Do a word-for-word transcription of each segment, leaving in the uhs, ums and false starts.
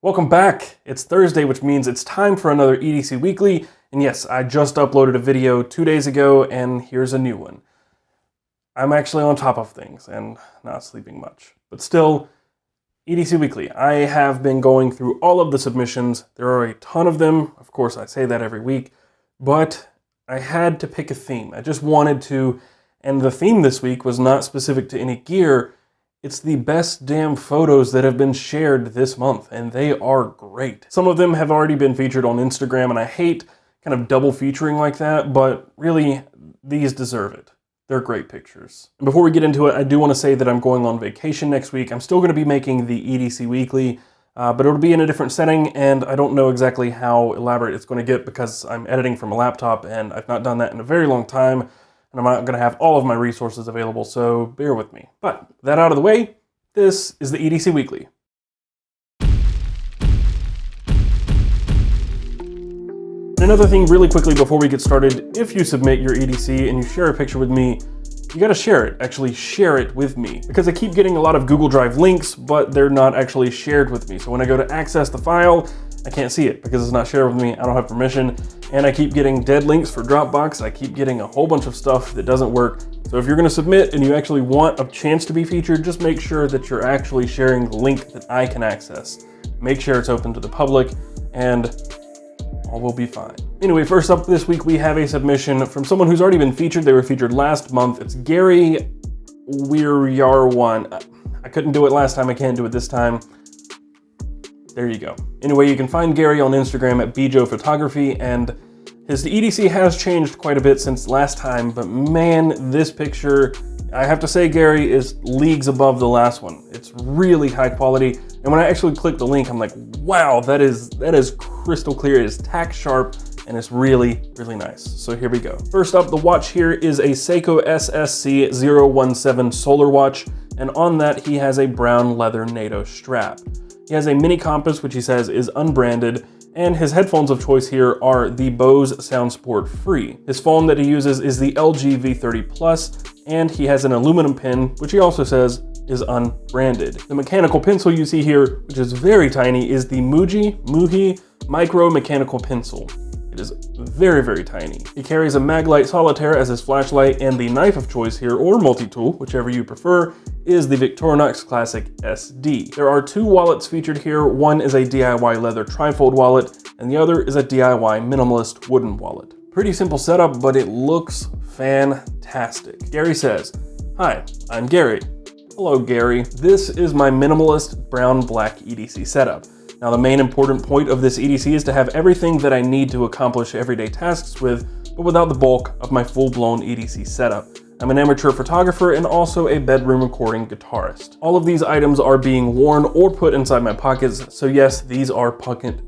Welcome back. It's Thursday, which means it's time for another E D C Weekly. And yes, I just uploaded a video two days ago, and here's a new one. I'm actually on top of things and not sleeping much. But still, E D C Weekly. I have been going through all of the submissions. There are a ton of them. Of course, I say that every week. But I had to pick a theme. I just wanted to. And the theme this week was not specific to any gear. It's the best damn photos that have been shared this month, and they are great. Some of them have already been featured on Instagram, and I hate kind of double featuring like that, but really, these deserve it. They're great pictures. And before we get into it, I do want to say that I'm going on vacation next week. I'm still going to be making the E D C Weekly, uh, but it'll be in a different setting, and I don't know exactly how elaborate it's going to get because I'm editing from a laptop, and I've not done that in a very long time. And I'm not going to have all of my resources available, so bear with me. But that out of the way, this is the E D C Weekly. And another thing really quickly before we get started, if you submit your E D C and you share a picture with me, you got to share it, actually share it with me, because I keep getting a lot of Google Drive links, but they're not actually shared with me. So when I go to access the file, I can't see it because it's not shared with me. I don't have permission. And I keep getting dead links for Dropbox. I keep getting a whole bunch of stuff that doesn't work. So if you're going to submit and you actually want a chance to be featured, just make sure that you're actually sharing the link that I can access. Make sure it's open to the public and all will be fine. Anyway, first up this week, we have a submission from someone who's already been featured. They were featured last month. It's Gary Wiryawan. I couldn't do it last time. I can't do it this time. There you go. Anyway, you can find Gary on Instagram at bejophotography, and his E D C has changed quite a bit since last time, but man, this picture, I have to say, Gary, is leagues above the last one. It's really high quality, and when I actually click the link, I'm like, wow, that is, that is crystal clear. It is tack sharp, and it's really, really nice. So here we go. First up, the watch here is a Seiko S S C zero one seven solar watch, and on that, he has a brown leather NATO strap. He has a mini compass, which he says is unbranded, and his headphones of choice here are the Bose SoundSport Free. His phone that he uses is the L G V thirty Plus, and he has an aluminum pin, which he also says is unbranded. The mechanical pencil you see here, which is very tiny, is the Muji Muhi Micro Mechanical Pencil. It is very, very tiny. He carries a Maglite Solitaire as his flashlight, and the knife of choice here, or multi-tool, whichever you prefer, is the Victorinox Classic S D. There are two wallets featured here. One is a D I Y leather trifold wallet, and the other is a D I Y minimalist wooden wallet. Pretty simple setup, but it looks fantastic. Gary says, "Hi, I'm Gary." Hello, Gary. This is my minimalist brown black E D C setup. Now, the main important point of this E D C is to have everything that I need to accomplish everyday tasks with, but without the bulk of my full-blown E D C setup. I'm an amateur photographer and also a bedroom recording guitarist. All of these items are being worn or put inside my pockets. So yes, these are pocket,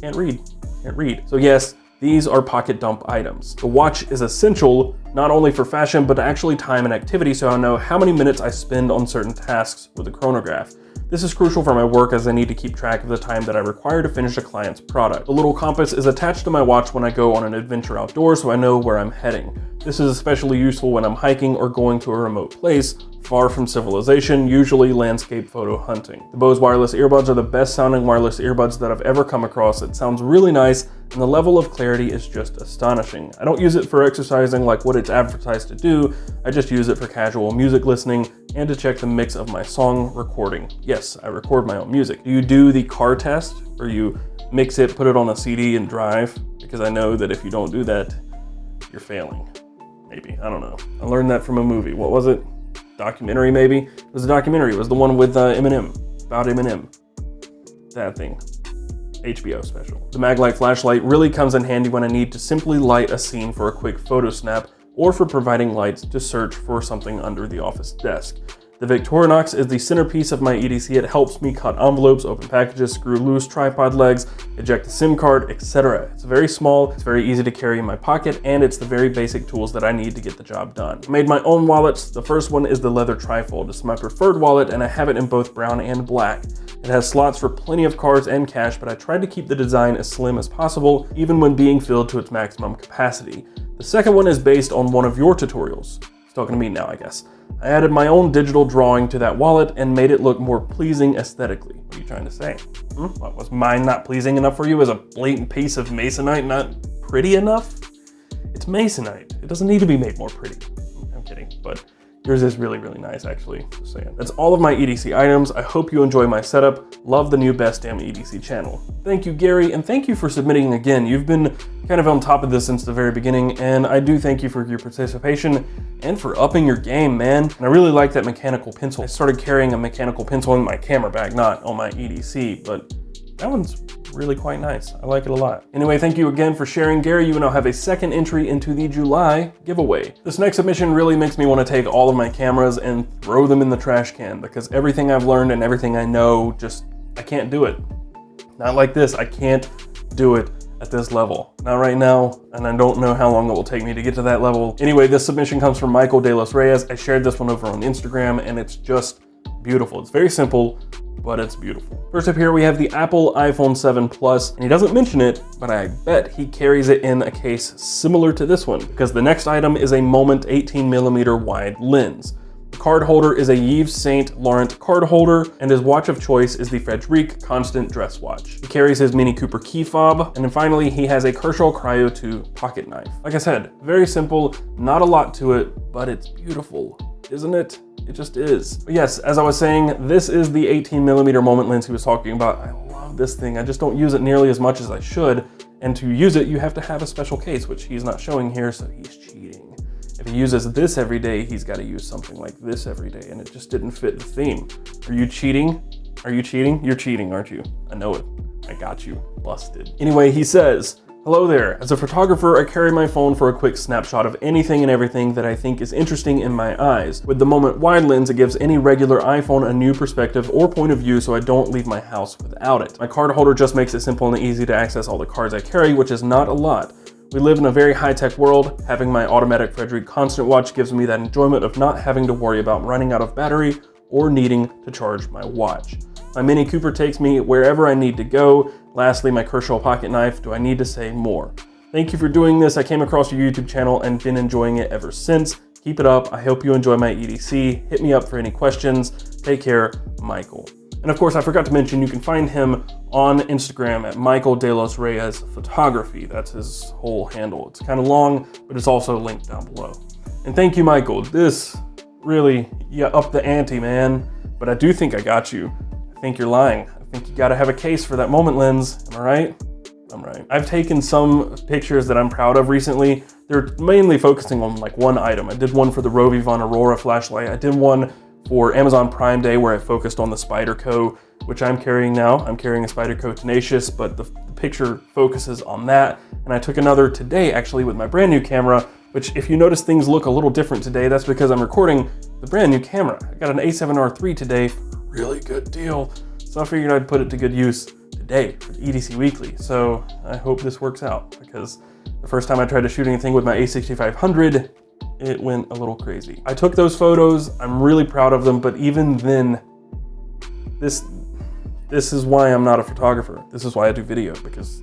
can't read, can't read. So yes, these are pocket dump items. The watch is essential, not only for fashion, but actually time and activity. So I know how many minutes I spend on certain tasks with a chronograph. This is crucial for my work as I need to keep track of the time that I require to finish a client's product. The little compass is attached to my watch when I go on an adventure outdoors, so I know where I'm heading. This is especially useful when I'm hiking or going to a remote place, far from civilization, usually landscape photo hunting. The Bose wireless earbuds are the best sounding wireless earbuds that I've ever come across. It sounds really nice, and the level of clarity is just astonishing. I don't use it for exercising like what it's advertised to do. I just use it for casual music listening and to check the mix of my song recording. Yes, I record my own music. Do you do the car test where you mix it, put it on a C D and drive? Because I know that if you don't do that, you're failing. Maybe, I don't know. I learned that from a movie. What was it? Documentary, maybe? It was a documentary. It was the one with uh, Eminem, about Eminem. That thing. H B O special. The Maglite flashlight really comes in handy when I need to simply light a scene for a quick photo snap or for providing lights to search for something under the office desk. The Victorinox is the centerpiece of my E D C. It helps me cut envelopes, open packages, screw loose tripod legs, eject a SIM card, et cetera. It's very small, it's very easy to carry in my pocket, and it's the very basic tools that I need to get the job done. I made my own wallets. The first one is the leather trifold. It's my preferred wallet, and I have it in both brown and black. It has slots for plenty of cards and cash, but I tried to keep the design as slim as possible, even when being filled to its maximum capacity. The second one is based on one of your tutorials. talking to me now, I guess. I added my own digital drawing to that wallet and made it look more pleasing aesthetically. What are you trying to say? Hmm? What, was mine not pleasing enough for you? Is a blatant piece of Masonite not pretty enough? It's Masonite. It doesn't need to be made more pretty. I'm kidding, but yours is really, really nice, actually. Just saying. That's all of my E D C items. I hope you enjoy my setup. Love the new Best Damn E D C channel. Thank you, Gary, and thank you for submitting again. You've been kind of on top of this since the very beginning, and I do thank you for your participation and for upping your game, man. And I really like that mechanical pencil. I started carrying a mechanical pencil in my camera bag, not on my E D C, but that one's really quite nice. I like it a lot. Anyway, thank you again for sharing, Gary. You now have a second entry into the July giveaway. This next submission really makes me want to take all of my cameras and throw them in the trash can, because everything I've learned and everything I know, just, I can't do it. Not like this. I can't do it at this level. Not right now, and I don't know how long it will take me to get to that level. Anyway, this submission comes from Michael De Los Reyes. I shared this one over on Instagram, and it's just beautiful. It's very simple, but it's beautiful. First up here, we have the Apple iPhone seven Plus, and he doesn't mention it, but I bet he carries it in a case similar to this one, because the next item is a Moment eighteen millimeter wide lens. The card holder is a Yves Saint Laurent card holder, and his watch of choice is the Frederique Constant dress watch. He carries his Mini Cooper key fob, and then finally he has a Kershaw Cryo two pocket knife. Like I said, very simple, not a lot to it, but it's beautiful, isn't it? It just is. But yes, as I was saying, this is the eighteen millimeter Moment lens he was talking about. I love this thing. I just don't use it nearly as much as I should. And to use it, you have to have a special case, which he's not showing here, so he's cheating. If he uses this every day, he's got to use something like this every day, and it just didn't fit the theme. Are you cheating? Are you cheating? You're cheating, aren't you? I know it. I got you. Busted. Anyway, he says, hello there. As a photographer, I carry my phone for a quick snapshot of anything and everything that I think is interesting in my eyes. With the Moment Wide Lens, it gives any regular iPhone a new perspective or point of view, so I don't leave my house without it. My card holder just makes it simple and easy to access all the cards I carry, which is not a lot. We live in a very high-tech world. Having my automatic Frederique Constant watch gives me that enjoyment of not having to worry about running out of battery or needing to charge my watch. My Mini Cooper takes me wherever I need to go. Lastly, my Kershaw pocket knife. Do I need to say more? Thank you for doing this. I came across your YouTube channel and been enjoying it ever since. Keep it up. I hope you enjoy my E D C. Hit me up for any questions. Take care, Michael. And of course, I forgot to mention, you can find him on Instagram at Michael De Los Reyes Photography. That's his whole handle. It's kind of long, but it's also linked down below. And thank you, Michael. This really, yeah, up the ante, man. But I do think I got you. I think you're lying. I think you gotta have a case for that Moment lens. Am I right? I'm right. I've taken some pictures that I'm proud of recently. They're mainly focusing on like one item. I did one for the Rovyvon Aurora flashlight. I did one for Amazon Prime Day where I focused on the Spyderco, which I'm carrying now. I'm carrying a Spyderco Tenacious, but the, the picture focuses on that. And I took another today actually with my brand new camera, which if you notice things look a little different today, that's because I'm recording the brand new camera. I got an A seven R three today. Really good deal. So I figured I'd put it to good use today for the E D C Weekly. So I hope this works out, because the first time I tried to shoot anything with my A sixty-five hundred, it went a little crazy. I took those photos. I'm really proud of them. But even then, this, this is why I'm not a photographer. This is why I do video, because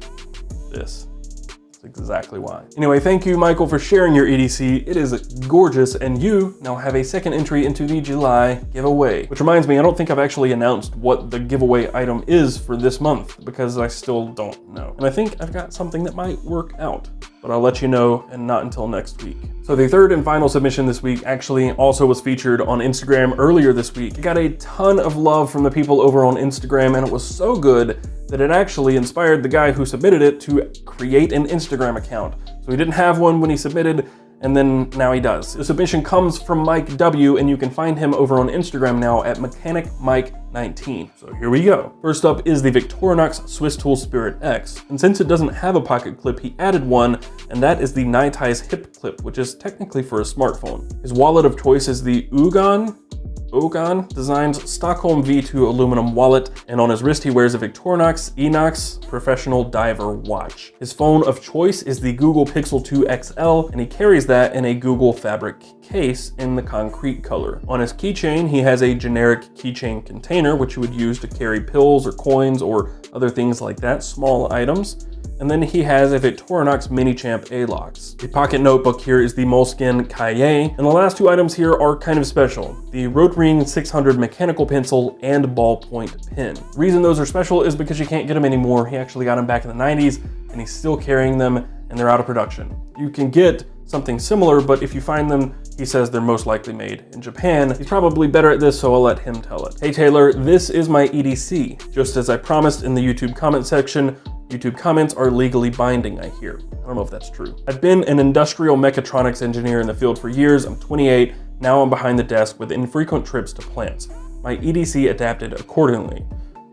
this is exactly why. Anyway, thank you, Michael, for sharing your E D C. It is gorgeous. And you now have a second entry into the July giveaway, which reminds me, I don't think I've actually announced what the giveaway item is for this month, because I still don't know. And I think I've got something that might work out, but I'll let you know, and not until next week. So the third and final submission this week actually also was featured on Instagram earlier this week. It got a ton of love from the people over on Instagram, and it was so good that it actually inspired the guy who submitted it to create an Instagram account. So he didn't have one when he submitted, and then now he does. The submission comes from Mike W, and you can find him over on Instagram now at mechanicmike nineteen. So here we go. First up is the Victorinox Swiss Tool Spirit X. And since it doesn't have a pocket clip, he added one, and that is the Nite Ize Hip Clip, which is technically for a smartphone. His wallet of choice is the Ögon, Ögon Designs Stockholm V two aluminum wallet, and on his wrist he wears a Victorinox I N O X Profesional Diver watch. His phone of choice is the Google Pixel two X L, and he carries that in a Google Fabric Case in the concrete color. On his keychain, he has a generic keychain container, which you would use to carry pills or coins or other things like that, small items. And then he has a Victorinox Mini Champ Alox. The pocket notebook here is the Moleskine Cahier. And the last two items here are kind of special. The rOtring six hundred Mechanical Pencil and Ballpoint Pen. The reason those are special is because you can't get them anymore. He actually got them back in the nineties and he's still carrying them and they're out of production. You can get something similar, but if you find them, he says they're most likely made in Japan. He's probably better at this, so I'll let him tell it. Hey Taylor, this is my E D C. Just as I promised in the YouTube comment section, YouTube comments are legally binding, I hear. I don't know if that's true. I've been an industrial mechatronics engineer in the field for years. I'm twenty-eight. Now I'm behind the desk with infrequent trips to plants. My E D C adapted accordingly.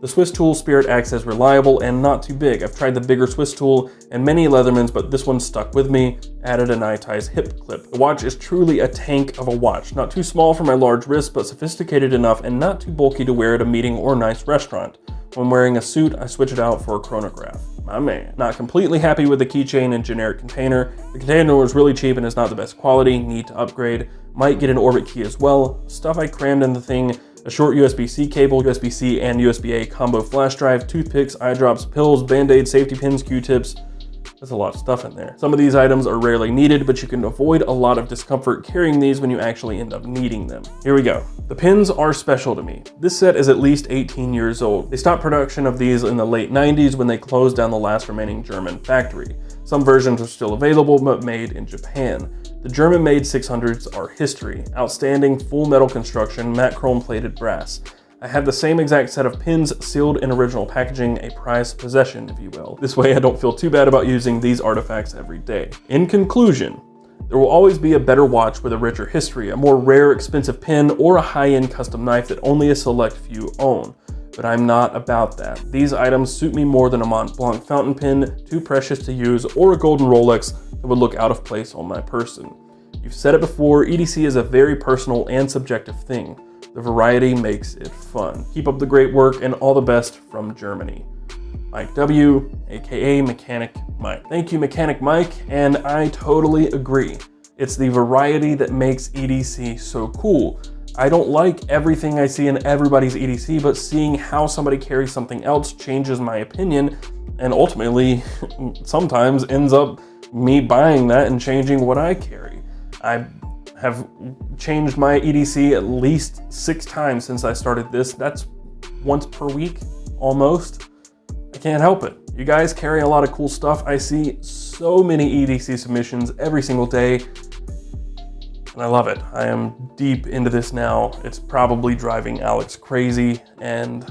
The Swiss Tool Spirit X is reliable and not too big. I've tried the bigger Swiss Tool and many Leathermans, but this one stuck with me. Added a Nite Ize Hip Clip. The watch is truly a tank of a watch. Not too small for my large wrist, but sophisticated enough and not too bulky to wear at a meeting or nice restaurant. When wearing a suit, I switch it out for a chronograph. My man. Not completely happy with the keychain and generic container. The container was really cheap and is not the best quality. Need to upgrade. Might get an orbit key as well. Stuff I crammed in the thing. A short U S B C cable, U S B C and U S B A combo flash drive, toothpicks, eye drops, pills, band-aids, safety pins, Q-tips. That's a lot of stuff in there. Some of these items are rarely needed, but you can avoid a lot of discomfort carrying these when you actually end up needing them. Here we go. The pins are special to me. This set is at least eighteen years old. They stopped production of these in the late nineties when they closed down the last remaining German factory. Some versions are still available, but made in Japan. The German-made six hundreds are history. Outstanding full metal construction, matte chrome-plated brass. I have the same exact set of pins sealed in original packaging, a prized possession, if you will. This way I don't feel too bad about using these artifacts every day. In conclusion, there will always be a better watch with a richer history, a more rare, expensive pin, or a high-end custom knife that only a select few own. But I'm not about that. These items suit me more than a Mont Blanc fountain pen, too precious to use, or a golden Rolex that would look out of place on my person. You've said it before, E D C is a very personal and subjective thing. The variety makes it fun. Keep up the great work and all the best from Germany. Mike W, aka Mechanic Mike. Thank you, Mechanic Mike, and I totally agree. It's the variety that makes E D C so cool. I don't like everything I see in everybody's E D C, but seeing how somebody carries something else changes my opinion and ultimately sometimes ends up me buying that and changing what I carry. I have changed my E D C at least six times since I started this. That's once per week, almost. I can't help it. You guys carry a lot of cool stuff. I see so many E D C submissions every single day. And I love it. I am deep into this now. It's probably driving Alex crazy and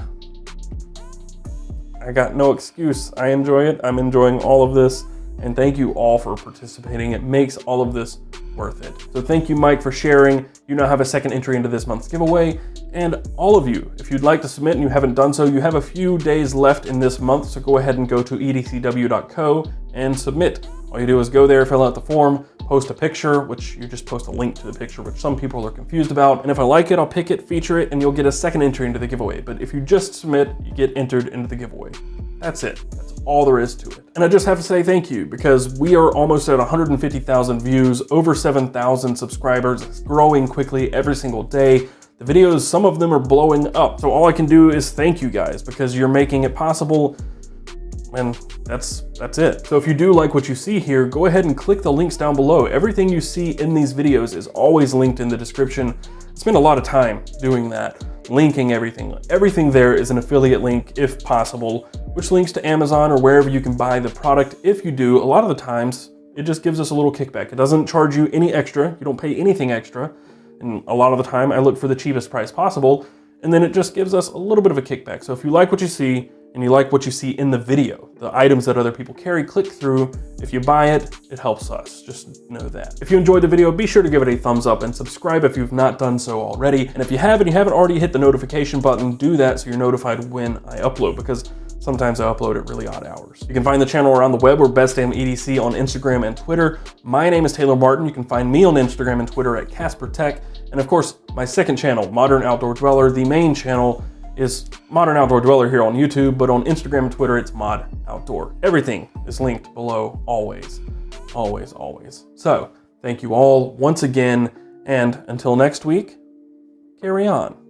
I got no excuse. I enjoy it. I'm enjoying all of this and thank you all for participating. It makes all of this worth it. So thank you, Mike, for sharing. You now have a second entry into this month's giveaway. And all of you, if you'd like to submit and you haven't done so, you have a few days left in this month. So go ahead and go to E D C W dot co and submit. All you do is go there, fill out the form, post a picture, which you just post a link to the picture, which some people are confused about. And if I like it, I'll pick it, feature it, and you'll get a second entry into the giveaway. But if you just submit, you get entered into the giveaway. That's it. That's all there is to it. And I just have to say thank you because we are almost at one hundred fifty thousand views, over seven thousand subscribers. It's growing quickly every single day. The videos, some of them are blowing up. So all I can do is thank you guys because you're making it possible. And that's that's it. So if you do like what you see here, go ahead and click the links down below. Everything you see in these videos is always linked in the description. I spend a lot of time doing that, linking everything. Everything there is an affiliate link, if possible, which links to Amazon or wherever you can buy the product. If you do, a lot of the times, it just gives us a little kickback. It doesn't charge you any extra. You don't pay anything extra. And a lot of the time, I look for the cheapest price possible. And then it just gives us a little bit of a kickback. So if you like what you see, and you like what you see in the video, the items that other people carry, click through. If you buy it, it helps us. Just know that. If you enjoyed the video, be sure to give it a thumbs up and subscribe if you've not done so already. And if you have and you haven't already hit the notification button, do that so you're notified when I upload because sometimes I upload at really odd hours. You can find the channel around the web or Best Damn E D C on Instagram and Twitter. My name is Taylor Martin. You can find me on Instagram and Twitter at Casper Tech. And of course, my second channel, Modern Outdoor Dweller, the main channel, is Modern Outdoor Dweller here on YouTube, but on Instagram and Twitter, it's Mod Outdoor. Everything is linked below, always, always, always. So thank you all once again, and until next week, carry on.